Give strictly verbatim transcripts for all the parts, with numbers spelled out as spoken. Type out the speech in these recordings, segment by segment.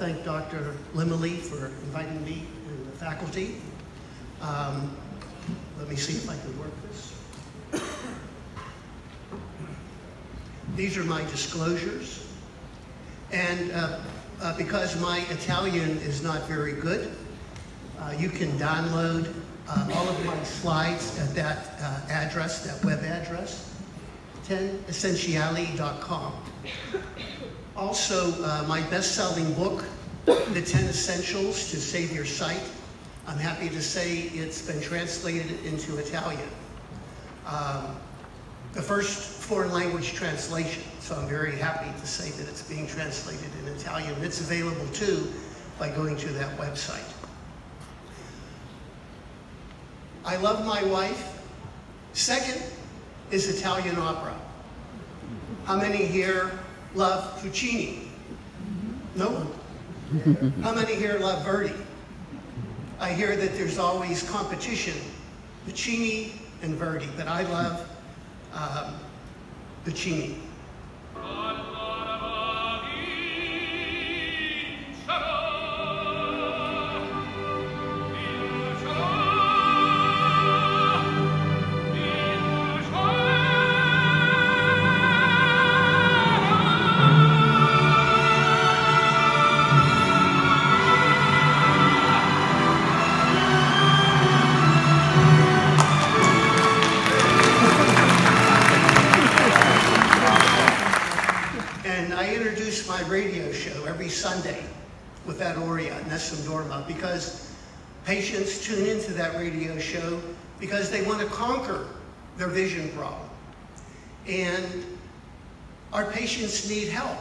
thank Doctor Limoli for inviting me and the faculty. Um, let me see if I can work this. These are my disclosures. And uh, uh, because my Italian is not very good, uh, you can download uh, all of my slides at that uh, address, that web address, ten essentiali dot com. Also, uh, my best-selling book, The Ten Essentials to Save Your Sight, I'm happy to say it's been translated into Italian. Um, the first foreign language translation, so I'm very happy to say that it's being translated in Italian. It's available too by going to that website. I love my wife. Second is Italian opera. How many here love Puccini? No one. How many here love Verdi? I hear that there's always competition, Puccini and Verdi, but I love um, Puccini. Sunday with that aria, Nessun Dorma, because patients tune into that radio show because they want to conquer their vision problem. And our patients need help,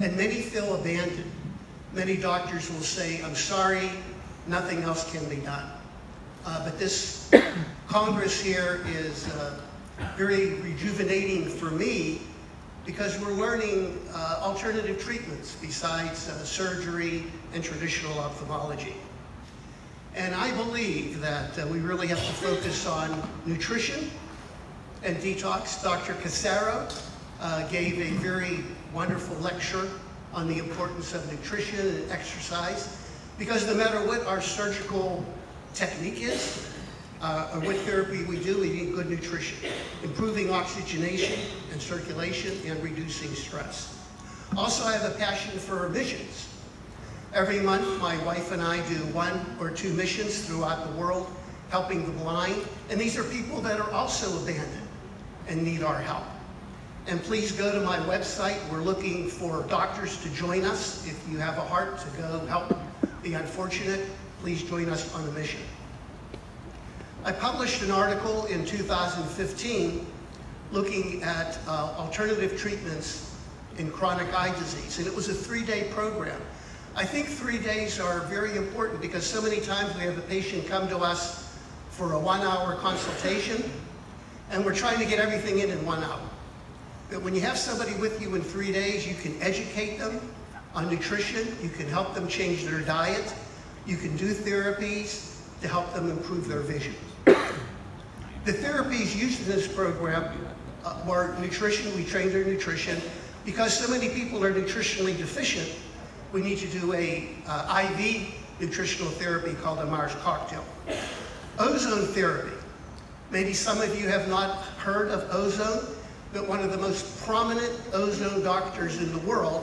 and many feel abandoned. Many doctors will say, I'm sorry, nothing else can be done. Uh, but this Congress here is uh, very rejuvenating for me, because we're learning uh, alternative treatments besides uh, surgery and traditional ophthalmology. And I believe that uh, we really have to focus on nutrition and detox. Doctor Casaro uh, gave a very wonderful lecture on the importance of nutrition and exercise, because no matter what our surgical technique is, Uh, or what therapy we do, we need good nutrition, improving oxygenation and circulation, and reducing stress. Also, I have a passion for missions. Every month, my wife and I do one or two missions throughout the world, helping the blind, and these are people that are also abandoned and need our help. And please go to my website. We're looking for doctors to join us. If you have a heart to go help the unfortunate, please join us on the mission. I published an article in two thousand fifteen looking at uh, alternative treatments in chronic eye disease, and it was a three-day program. I think three days are very important because so many times we have a patient come to us for a one-hour consultation, and we're trying to get everything in in one hour. But when you have somebody with you in three days, you can educate them on nutrition, you can help them change their diet, you can do therapies to help them improve their vision. The therapies used in this program uh, were nutrition. We trained their nutrition. Because so many people are nutritionally deficient, we need to do a uh, I V nutritional therapy called a Myers cocktail. Ozone therapy. Maybe some of you have not heard of ozone, but one of the most prominent ozone doctors in the world,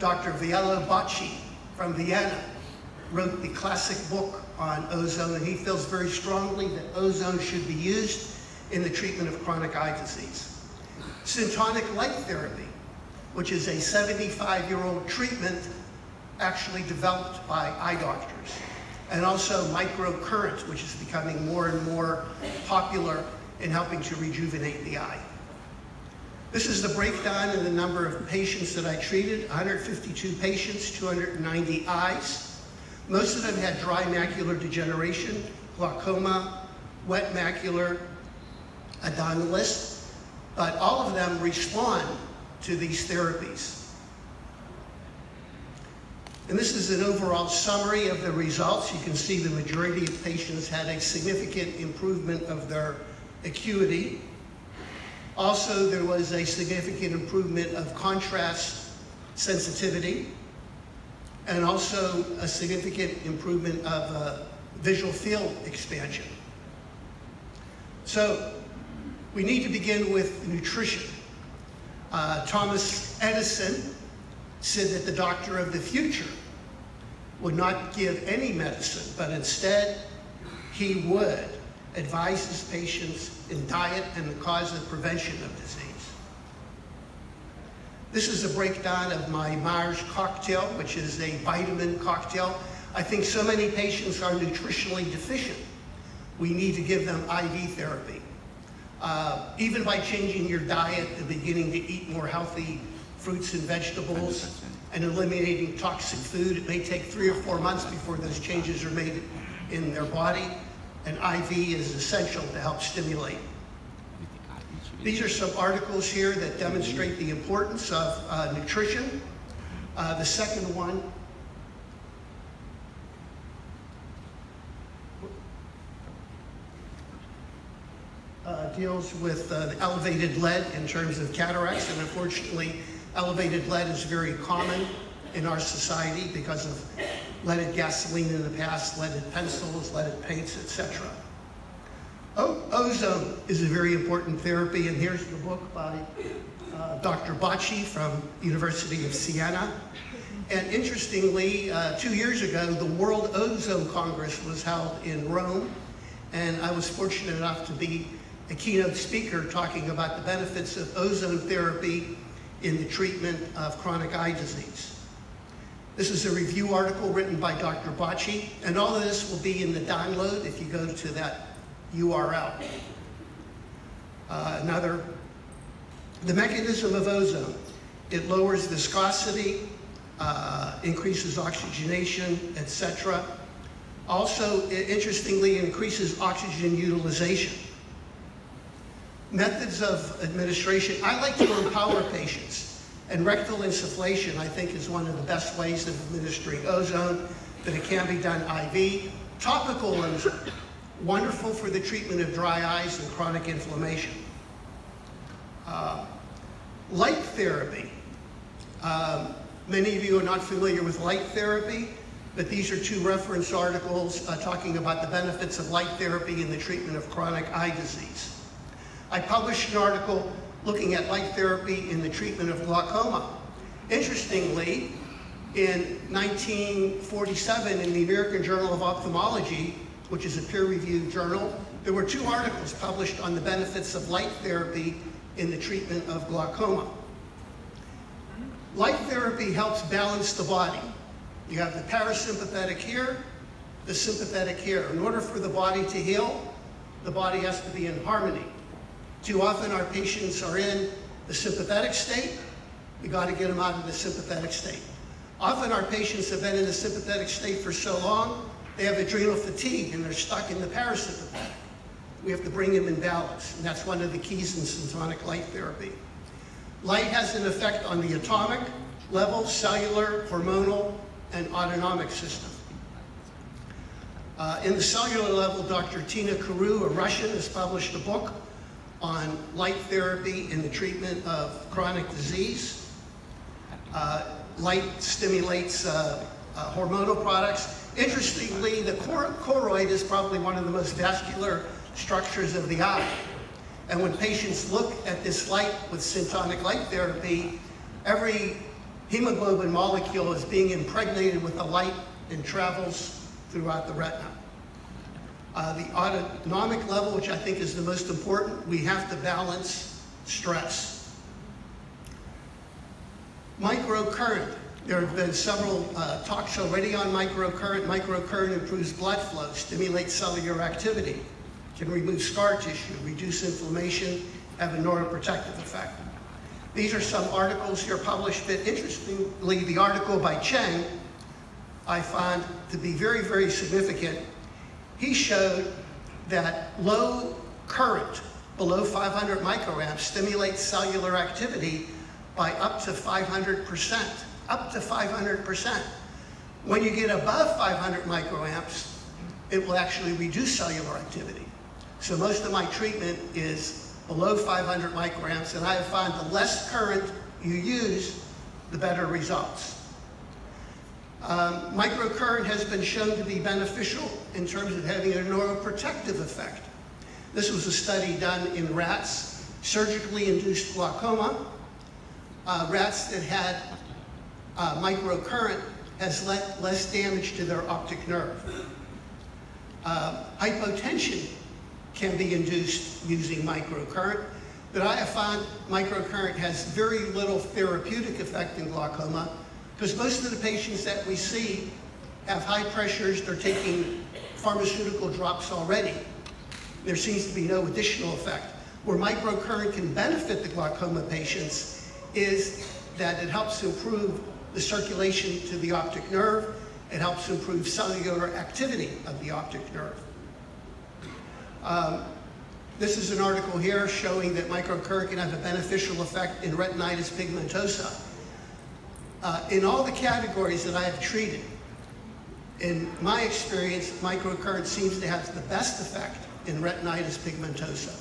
Doctor Velio Bocci from Vienna, wrote the classic book on ozone, and he feels very strongly that ozone should be used in the treatment of chronic eye disease. Syntonic light therapy, which is a seventy-five-year-old treatment actually developed by eye doctors, and also microcurrent, which is becoming more and more popular in helping to rejuvenate the eye. This is the breakdown in the number of patients that I treated, one hundred fifty-two patients, two hundred ninety eyes. Most of them had dry macular degeneration, glaucoma, wet macular, adenolis, but all of them respond to these therapies. And this is an overall summary of the results. You can see the majority of patients had a significant improvement of their acuity. Also, there was a significant improvement of contrast sensitivity. and also a significant improvement of uh, visual field expansion. So we need to begin with nutrition. Uh, Thomas Edison said that the doctor of the future would not give any medicine, but instead he would advise his patients in diet and the cause and prevention of disease. This is a breakdown of my Myers cocktail, which is a vitamin cocktail. I think so many patients are nutritionally deficient. We need to give them I V therapy. Uh, even by changing your diet and beginning to eat more healthy fruits and vegetables and eliminating toxic food, it may take three or four months before those changes are made in their body. And I V is essential to help stimulate. These are some articles here that demonstrate the importance of uh, nutrition. Uh, the second one, uh, deals with uh, the elevated lead in terms of cataracts, and unfortunately, elevated lead is very common in our society because of leaded gasoline in the past, leaded pencils, leaded paints, et cetera. O ozone is a very important therapy, and here's the book by uh, Doctor Bocci from University of Siena. And interestingly, uh, two years ago, the World Ozone Congress was held in Rome, and I was fortunate enough to be a keynote speaker talking about the benefits of ozone therapy in the treatment of chronic eye disease. This is a review article written by Doctor Bocci, and all of this will be in the download if you go to that U R L. Uh, another, the mechanism of ozone. It lowers viscosity, uh, increases oxygenation, et cetera. Also, it interestingly increases oxygen utilization. Methods of administration. I like to empower patients, and rectal insufflation, I think, is one of the best ways of administering ozone, but it can be done I V. Topical ozone. Wonderful for the treatment of dry eyes and chronic inflammation. Uh, light therapy. Um, many of you are not familiar with light therapy, but these are two reference articles uh, talking about the benefits of light therapy in the treatment of chronic eye disease. I published an article looking at light therapy in the treatment of glaucoma. Interestingly, in nineteen forty-seven, in the American Journal of Ophthalmology, which is a peer-reviewed journal, there were two articles published on the benefits of light therapy in the treatment of glaucoma. Light therapy helps balance the body. You have the parasympathetic here, the sympathetic here. In order for the body to heal, the body has to be in harmony. Too often our patients are in the sympathetic state. We got to get them out of the sympathetic state. Often our patients have been in the sympathetic state for so long, they have adrenal fatigue and they're stuck in the parasympathetic. We have to bring them in balance, and that's one of the keys in syntonic light therapy. Light has an effect on the atomic level, cellular, hormonal, and autonomic system. Uh, in the cellular level, Doctor Tina Karu, a Russian, has published a book on light therapy in the treatment of chronic disease. Uh, light stimulates uh, uh, hormonal products. Interestingly, the choroid is probably one of the most vascular structures of the eye. And when patients look at this light with syntonic light therapy, every hemoglobin molecule is being impregnated with the light and travels throughout the retina. Uh, the autonomic level, which I think is the most important, we have to balance stress. Microcurrent. There have been several uh, talks already on microcurrent. Microcurrent improves blood flow, stimulates cellular activity, can remove scar tissue, reduce inflammation, have a neuroprotective effect. These are some articles here published, but interestingly, the article by Cheng I found to be very, very significant. He showed that low current, below five hundred microamps, stimulates cellular activity by up to five hundred percent. Up to five hundred percent. When you get above five hundred microamps, it will actually reduce cellular activity. So most of my treatment is below five hundred microamps, and I have found the less current you use, the better results. Um, microcurrent has been shown to be beneficial in terms of having a neuroprotective effect. This was a study done in rats, surgically induced glaucoma. Uh, rats that had uh, microcurrent has let less damage to their optic nerve. Uh, hypotension can be induced using microcurrent, but I have found microcurrent has very little therapeutic effect in glaucoma because most of the patients that we see have high pressures, they're taking pharmaceutical drops already. There seems to be no additional effect. Where microcurrent can benefit the glaucoma patients is that it helps improve the circulation to the optic nerve, it helps improve cellular activity of the optic nerve. Um, this is an article here showing that microcurrent can have a beneficial effect in retinitis pigmentosa. Uh, in all the categories that I have treated, in my experience, microcurrent seems to have the best effect in retinitis pigmentosa.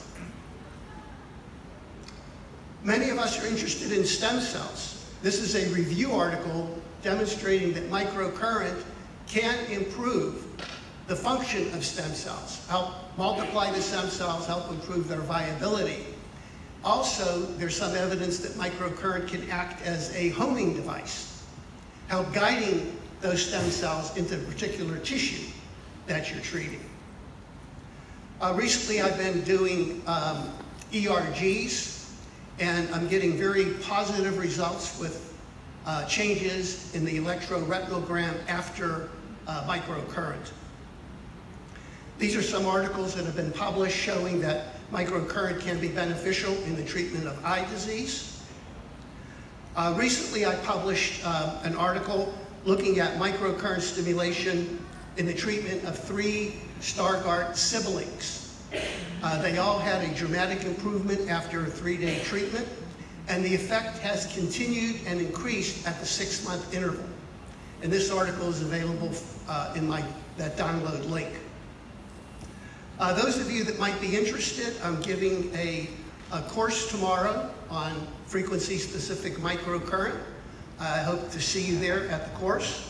Many of us are interested in stem cells. This is a review article demonstrating that microcurrent can improve the function of stem cells, help multiply the stem cells, help improve their viability. Also, there's some evidence that microcurrent can act as a homing device, help guiding those stem cells into the particular tissue that you're treating. Uh, recently, I've been doing um, E R Gs, and I'm getting very positive results with uh, changes in the electroretinogram after uh, microcurrent. These are some articles that have been published showing that microcurrent can be beneficial in the treatment of eye disease. Uh, recently, I published uh, an article looking at microcurrent stimulation in the treatment of three Stargardt siblings. Uh, they all had a dramatic improvement after a three-day treatment, and the effect has continued and increased at the six-month interval. And this article is available uh, in my that download link. Uh, those of you that might be interested, I'm giving a, a course tomorrow on frequency-specific microcurrent. I hope to see you there at the course.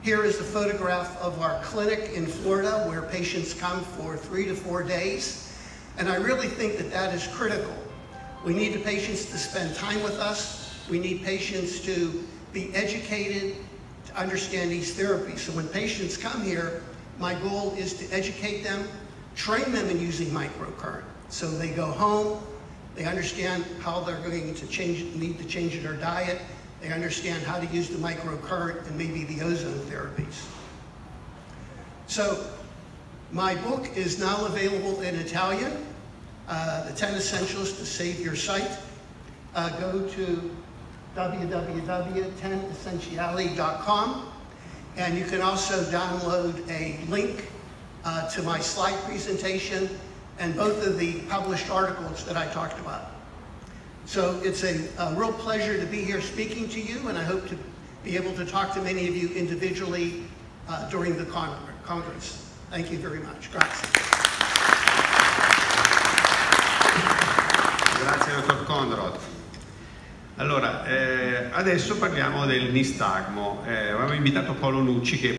Here is a photograph of our clinic in Florida where patients come for three to four days. And I really think that that is critical. We need the patients to spend time with us. We need patients to be educated to understand these therapies. So when patients come here, my goal is to educate them, train them in using microcurrent. So they go home, they understand how they're going to change, need to change their diet, they understand how to use the microcurrent and maybe the ozone therapies. So my book is now available in Italian, uh, The Ten Essentials to Save Your Sight. Uh, go to w w w dot ten essentiali dot com. And you can also download a link uh, to my slide presentation and both of the published articles that I talked about. So it's a, a real pleasure to be here speaking to you, and I hope to be able to talk to many of you individually uh, during the con Congress. Thank you very much. Grazie. Grazie, Dottor Conrad. Allora, eh, adesso parliamo del nistagmo. Eh, avevamo invitato Paolo Lucci che